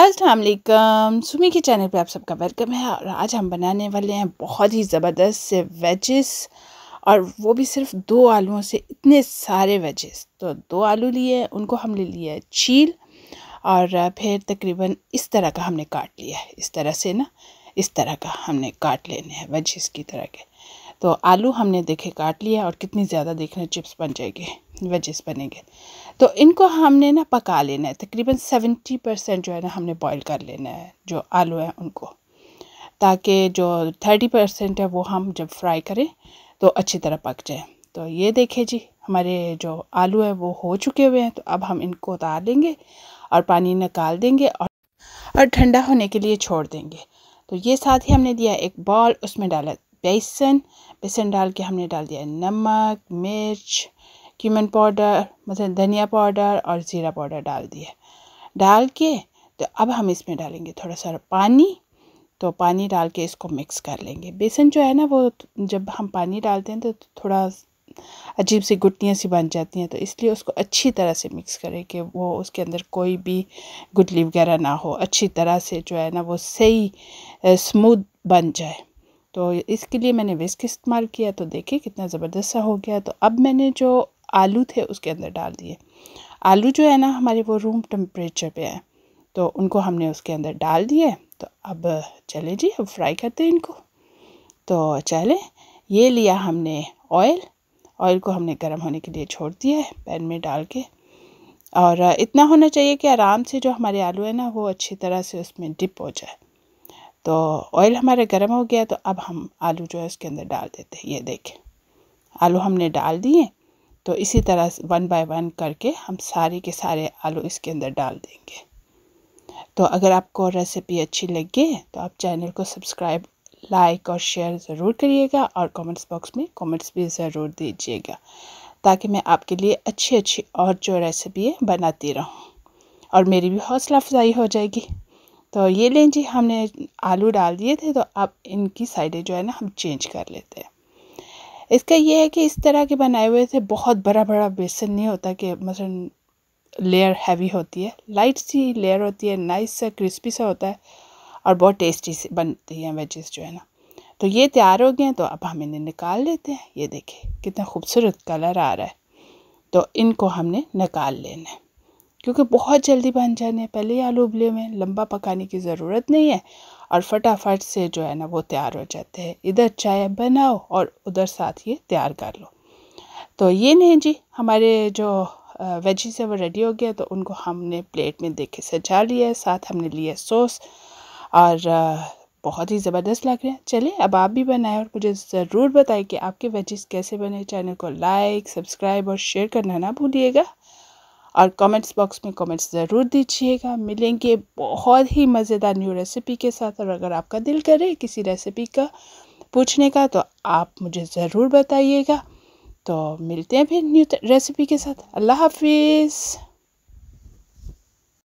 अस्सलाम वालेकुम, ज़ूमी के चैनल पे आप सबका वेलकम है। और आज हम बनाने वाले हैं बहुत ही ज़बरदस्त से वेजेस, और वो भी सिर्फ दो आलूओं से इतने सारे वेजेस। तो दो आलू लिए, उनको हमने लिया है छील, और फिर तकरीबन इस तरह का हमने काट लिया है। इस तरह से ना, इस तरह का हमने काट लेने हैं वेजेस की तरह के। तो आलू हमने देखे काट लिया, और कितनी ज़्यादा देख रहे हैं चिप्स बन जाएंगे, वेजेस बनेंगे। तो इनको हमने ना पका लेना है। तकरीबन 70% जो है ना हमने बॉईल कर लेना है जो आलू है उनको, ताकि जो 30% है वो हम जब फ्राई करें तो अच्छी तरह पक जाए। तो ये देखें जी, हमारे जो आलू है वो हो चुके हुए हैं। तो अब हम इनको उतार लेंगे और पानी निकाल देंगे और ठंडा होने के लिए छोड़ देंगे। तो ये साथ ही हमने दिया एक बॉल, उसमें डाला बेसन डाल के हमने डाल दिया नमक, मिर्च, क्यूमन पाउडर, मतलब धनिया पाउडर और ज़ीरा पाउडर डाल दिया। डाल के तो अब हम इसमें डालेंगे थोड़ा सा पानी। तो पानी डाल के इसको मिक्स कर लेंगे। बेसन जो है ना, वो जब हम पानी डालते हैं तो थोड़ा अजीब सी गुटलियाँ सी बन जाती हैं। तो इसलिए उसको अच्छी तरह से मिक्स करें कि वो उसके अंदर कोई भी गुटली वगैरह ना हो, अच्छी तरह से जो है ना वो सही स्मूथ बन जाए। तो इसके लिए मैंने विस्क इस्तेमाल किया। तो देखिए कितना ज़बरदस्त सा हो गया। तो अब मैंने जो आलू थे उसके अंदर डाल दिए। आलू जो है ना हमारे वो रूम टेम्परेचर पे है, तो उनको हमने उसके अंदर डाल दिए। तो अब चले जी, अब फ्राई करते हैं इनको। तो चले, ये लिया हमने ऑयल को हमने गर्म होने के लिए छोड़ दिया है पैन में डाल के। और इतना होना चाहिए कि आराम से जो हमारे आलू है ना वो अच्छी तरह से उसमें डिप हो जाए। तो ऑयल हमारा गर्म हो गया। तो अब हम आलू जो है उसके अंदर डाल देते हैं। ये देखें, आलू हमने डाल दिए। तो इसी तरह वन बाय वन करके हम सारे के सारे आलू इसके अंदर डाल देंगे। तो अगर आपको रेसिपी अच्छी लगे तो आप चैनल को सब्सक्राइब, लाइक और शेयर ज़रूर करिएगा, और कमेंट्स बॉक्स में कमेंट्स भी ज़रूर दीजिएगा, ताकि मैं आपके लिए अच्छी अच्छी और जो रेसिपी है बनाती रहूँ, और मेरी भी हौसला अफजाई हो जाएगी। तो ये लें जी, हमने आलू डाल दिए थे। तो अब इनकी साइडें जो है ना हम चेंज कर लेते हैं। इसका ये है कि इस तरह के बनाए हुए थे, बहुत बड़ा बेसन नहीं होता कि मतलब लेयर हैवी होती है, लाइट सी लेयर होती है, नाइस सा क्रिस्पी सा होता है, और बहुत टेस्टी से बनती हैं वेजेस जो है ना। तो ये तैयार हो गए हैं। तो अब हम इन्हें निकाल लेते हैं। ये देखिए कितना खूबसूरत कलर आ रहा है। तो इनको हमने निकाल लेना है, क्योंकि बहुत जल्दी बन जाने हैं। पहले ही आलू उबले हुए हैं, लंबा पकाने की ज़रूरत नहीं है, और फटाफट से जो है ना वो तैयार हो जाते हैं। इधर चाय बनाओ और उधर साथ ये तैयार कर लो। तो ये नहीं जी, हमारे जो वेजीज है वो रेडी हो गया। तो उनको हमने प्लेट में देखे सजा लिया है, साथ हमने लिया सॉस, और बहुत ही ज़बरदस्त लग रहे हैं। चलिए अब आप भी बनाएं, और मुझे ज़रूर बताएं कि आपके वेजीज कैसे बने। चैनल को लाइक, सब्सक्राइब और शेयर करना ना भूलिएगा, और कमेंट्स बॉक्स में कमेंट्स ज़रूर दीजिएगा। मिलेंगे बहुत ही मज़ेदार न्यू रेसिपी के साथ, और अगर आपका दिल करे किसी रेसिपी का पूछने का तो आप मुझे ज़रूर बताइएगा। तो मिलते हैं फिर न्यू रेसिपी के साथ। अल्लाह हाफिज़।